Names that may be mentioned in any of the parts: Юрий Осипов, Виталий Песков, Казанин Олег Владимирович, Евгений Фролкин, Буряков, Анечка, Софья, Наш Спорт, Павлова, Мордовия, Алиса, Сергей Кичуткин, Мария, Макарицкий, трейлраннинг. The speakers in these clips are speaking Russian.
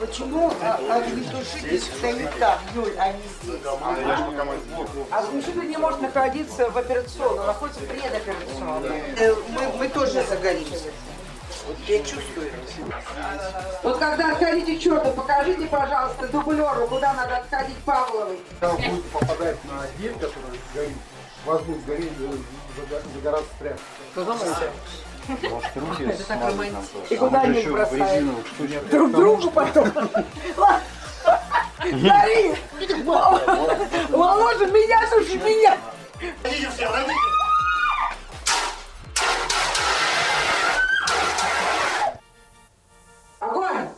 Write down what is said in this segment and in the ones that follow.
Почему огнетушитель стоит там, Юль, а не здесь? А огнетушитель не может находиться в операционной, находится в предоперационной. Мы тоже загоримся. Вот я чувствую. Вот когда отходите, черт, покажите, пожалуйста, дублеру, куда надо отходить Павловой. Когда будет попадать на гель, который горит, вас будет гореть, загораться прямо. Что за мысль? Может, руки это так романтично. И куда они бросают? Друг другу потом. Смотри! Володя, меня, слушай, меня! Огонь!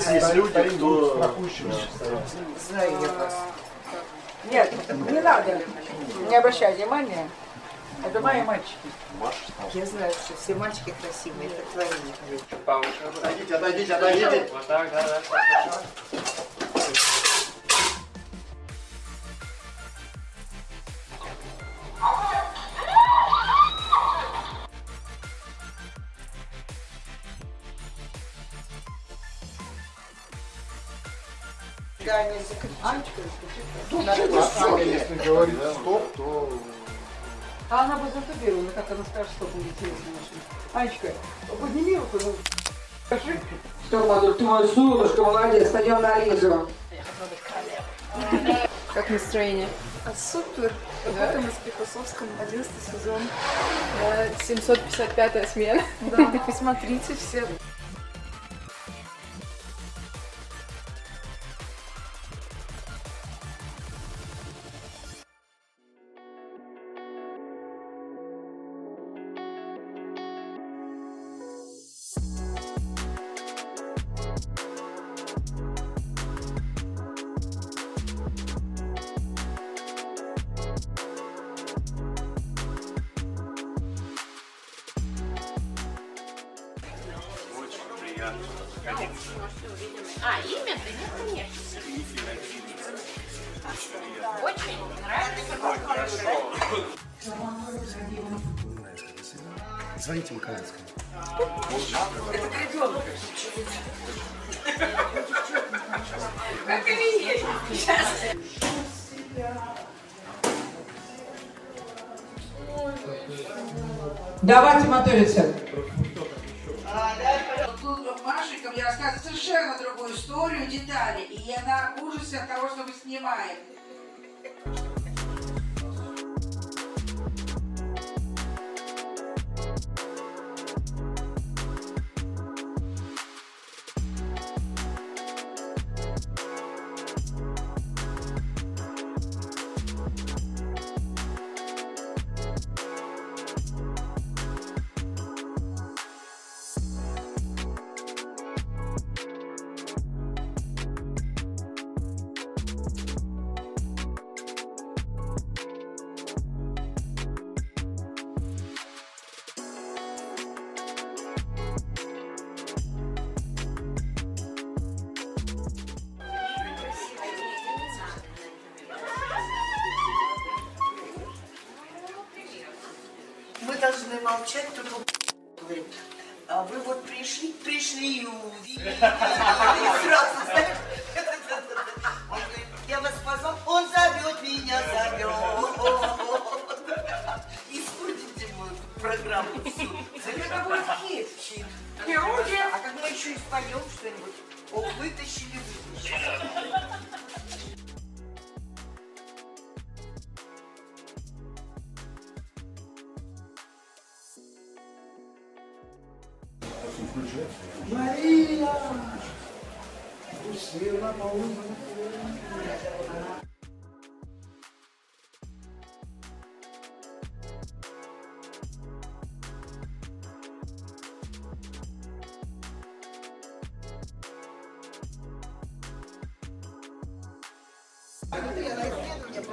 Есть люди, кто страхующие. Знаю я вас. Нет, не надо. Не обращай внимания. Это мои мальчики. Я знаю, что все мальчики красивые, это творение. Отойдите, отойдите, отойдите. Вот так, да. Когда они закричат, тут что-то если говорить стоп, то... А она бы затубировала, как она скажет, что будет интересно. Анечка, подними руку. Скажи. Что, мадур, ты мой солнышко, молодец, пойдем на Алису. Я хотела быть королевой. Как настроение? Супер. Работаем мы с Пикасовским, 11 сезон, 755-я смена. Да, посмотрите все. А, имя? Да нет, конечно. Очень нравится. Звоните Макарицкому. Это ребенок. Как и есть. Сейчас. Давайте мотовиться. Машиком я рассказываю совершенно другую историю, детали, и я на ужасе от того, что мы снимаем. Должны молчать, тут говорит, а вы вот пришли и увидели, и сразу, знаешь, он говорит, я вас позвал, он зовет меня, испортите мою программу всю. Это какой хит, хит. А как мы еще и споем что-нибудь, о, вытащили. Мария, усела по улице.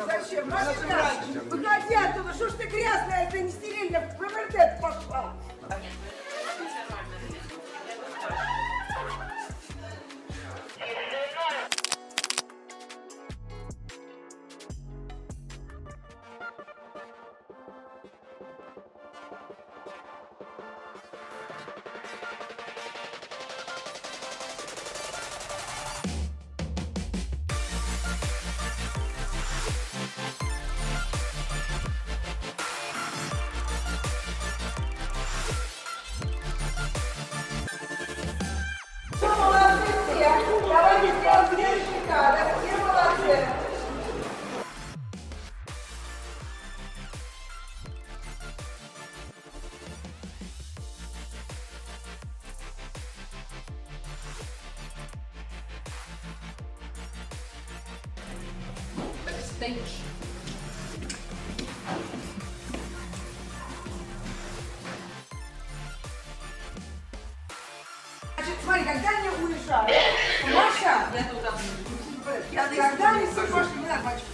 Зачем? Машина, выходи оттуда, что ж ты грязная, это не стерильно, в ПВТ пошла. Стоишь. Значит, смотри, когда они уезжали, Маша, когда они все пошли, не надо, мальчик.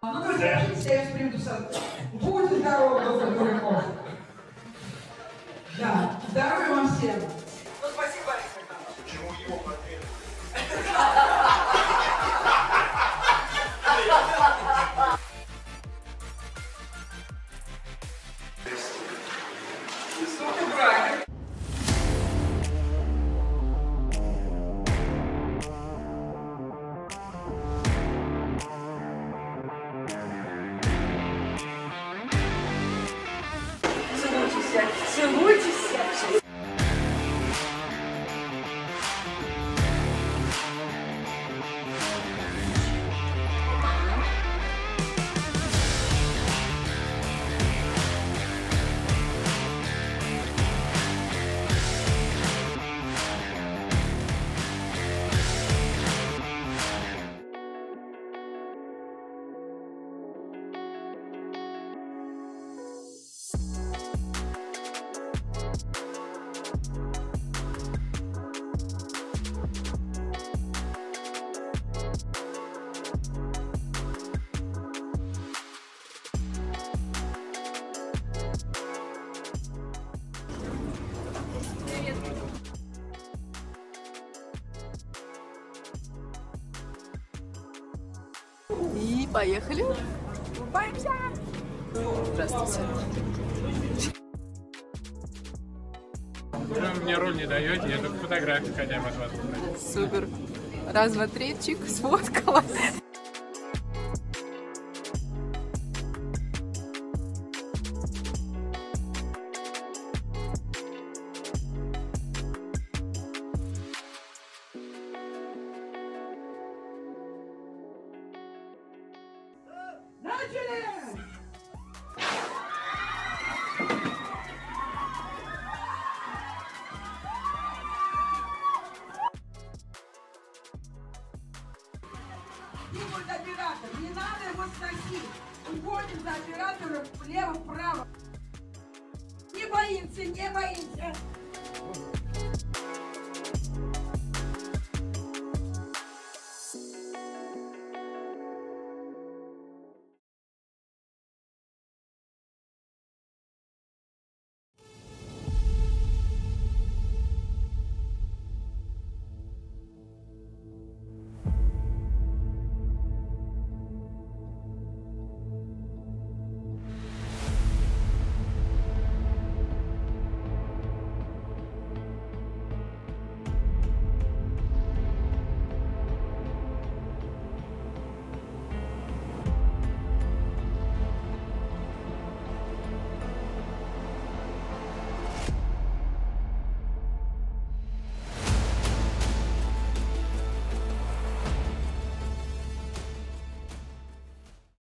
Ну, друзья, я их приму сам. Будьте здоровы, доктор Буряков. Да, здоровья вам всем. Ну, спасибо, Алиса. Почему его поверили? Сука, правильно. Целуйтесь. И поехали. Улыбаемся. Здравствуйте. Вы мне руль не даете, я только фотографию хотя бы от вас. Супер. Раз, два, три, чик, сфоткалась. Оператор, не надо его сносить. Уходим за оператором влево-вправо. Не боимся, не боимся.